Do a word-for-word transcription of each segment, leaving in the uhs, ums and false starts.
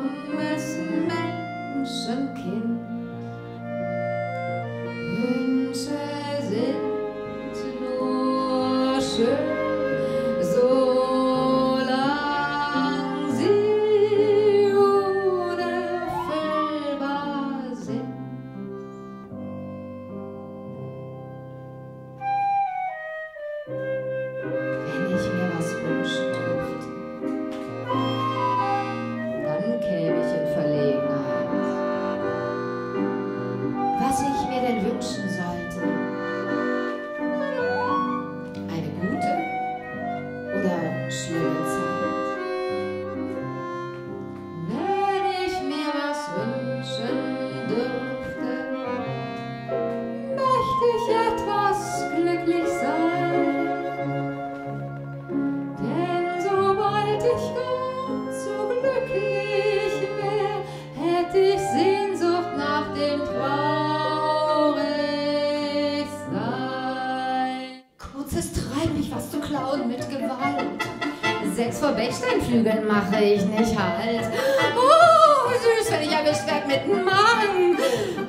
Frommes Menschenkind, Wünsche sind nur schön, solange sie unerfüllbar sind. Wenn ich mir was wünschen dürfte, was ich mir denn wünschen sollte? Eine gute oder schlimme Zeit? Wenn ich mir was wünschen dürfte, möchte ich etwas glücklich sein. Denn sobald ich ganz so glücklich wäre, hätte ich Sehnsucht nach dem Traum. Es treibt mich, was zu klauen mit Gewalt. Sechs vor Bechsteinflügeln mache ich nicht halt. Oh, süß, wenn ich erwischt werd mit dem Magen.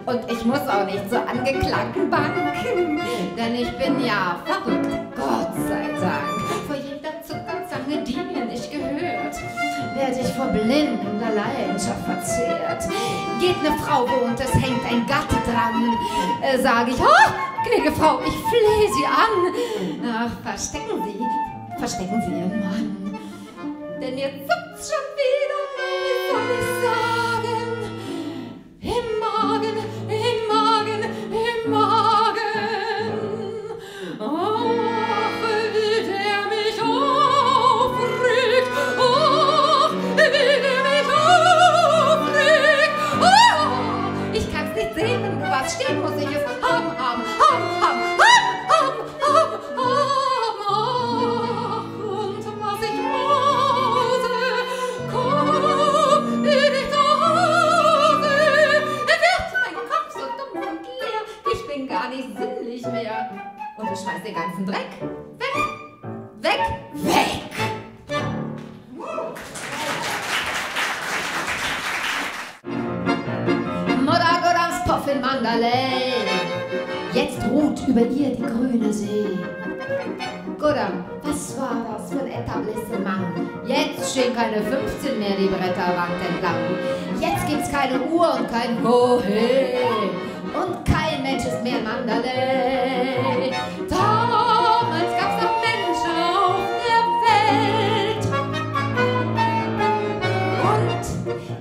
Und ich muss auch nicht zur angeklagten Banken, denn ich bin ja verrückt, Gott sei Dank. Vor jeder Zuckerzange, die mir nicht gehört, werd ich vor blindender Leidenschaft verzehrt. Geht eine Frau wo und es hängt ein Gatte dran, äh, sag ich, oh, gnädige Frau, ich flehe Sie an. Ach, verstecken Sie, verstecken Sie Ihren Mann. Denn ihr zuckt's schon wieder, wie soll ich sagen? Im Magen, im Magen, im Magen. Ach, wie der mich aufregt. Ach, wie der mich aufregt. Oh, ich kann's nicht sehen, wenn was steht, muss ich es haben, haben. Und ich schmeiß den ganzen Dreck weg, weg, weg! Mutter Goddams Puff in Mandalay, jetzt ruht über ihr die grüne See. Goddam, was war das für ein Etablissement? Jetzt stehen keine fünfzehn mehr die Bretterwand entlang. Jetzt gibt's keine Uhr und kein Wohe. Und kein Mensch ist mehr in Mandalay. Damals gab's noch Menschen auf der Welt. Und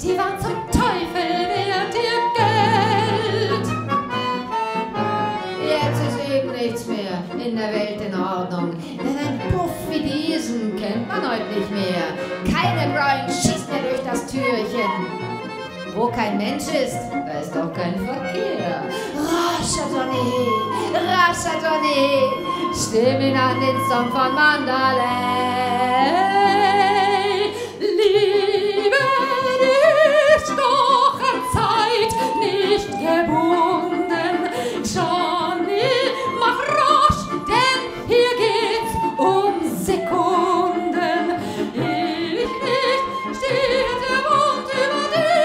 die waren zum Teufel wert ihr Geld. Jetzt ist eben nichts mehr in der Welt in Ordnung. Denn ein Puff wie diesen kennt man heute nicht mehr. Keine Brian schießt mehr durch das Türchen. Wo kein Mensch ist, da ist auch kein Verkehr. Rascher Johnny, rascher Johnny, stimm ihn an den Song von Mandalay. Liebe ist doch an Zeit nicht gebunden. Johnny, mach rasch, denn hier geht's um Sekunden. Ewig nicht steht der Mond über dir.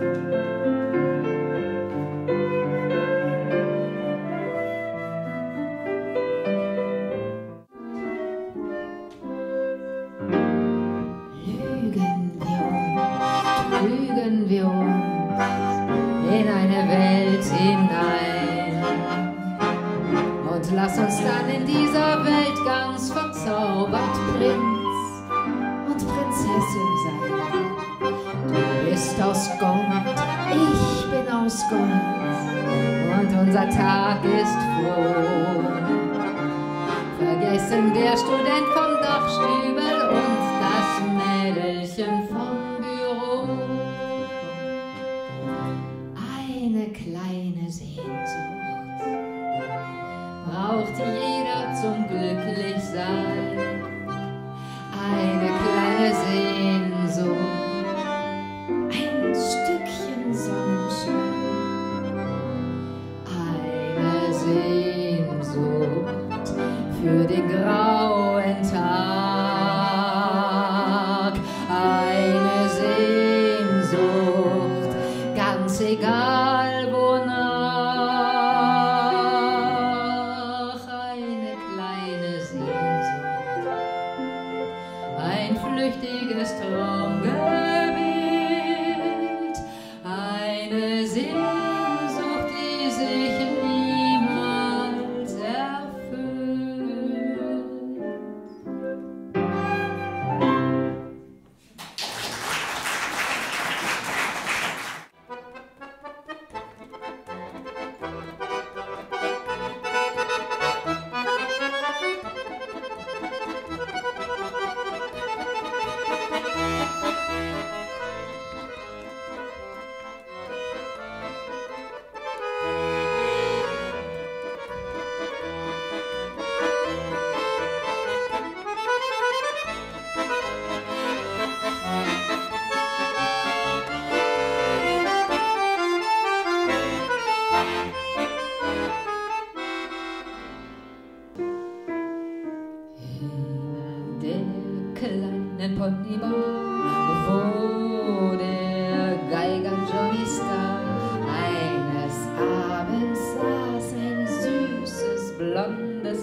Fügen wir uns in eine Welt hinein und lass uns dann in dieser Welt ganz verzaubert Prinz und Prinzessin sein. Du bist aus Gold, ich bin aus Gold und unser Tag ist froh. Vergessen der Student vom Dachstübel und das Mädelchen vom kleine Sehnsucht braucht jeder zum Glücklichsein. Eine kleine Sehnsucht, ein Stückchen Sonnenschein. Eine Sehnsucht für den grauen Tag. Eine Sehnsucht, ganz egal. Ein flüchtiges Traumgebiet, eine Sehnsucht, die sich niemals erfüllt. In Pontibar, wo der Geiger Johnny Star eines Abends saß, ein süßes, blondes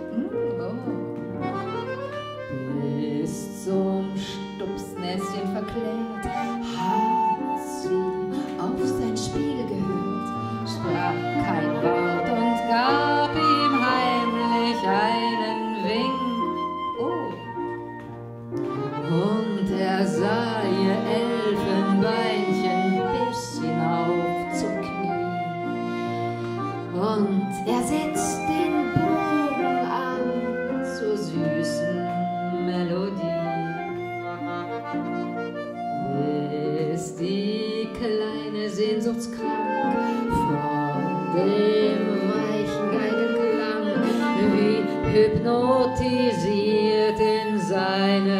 oh, bis zum Stupsnäschen verklärt, hat's wie auf sein Spiel gehört, sprach kein Wort und gab ihm heimlich einen Wink. Er sah ihr Elfenbeinchen bis hinauf zum Knie und er setzt den Bogen an zur süßen Melodie, bis die kleine sehnsuchtskrank von dem weichen Geigenklang wie hypnotisiert in seine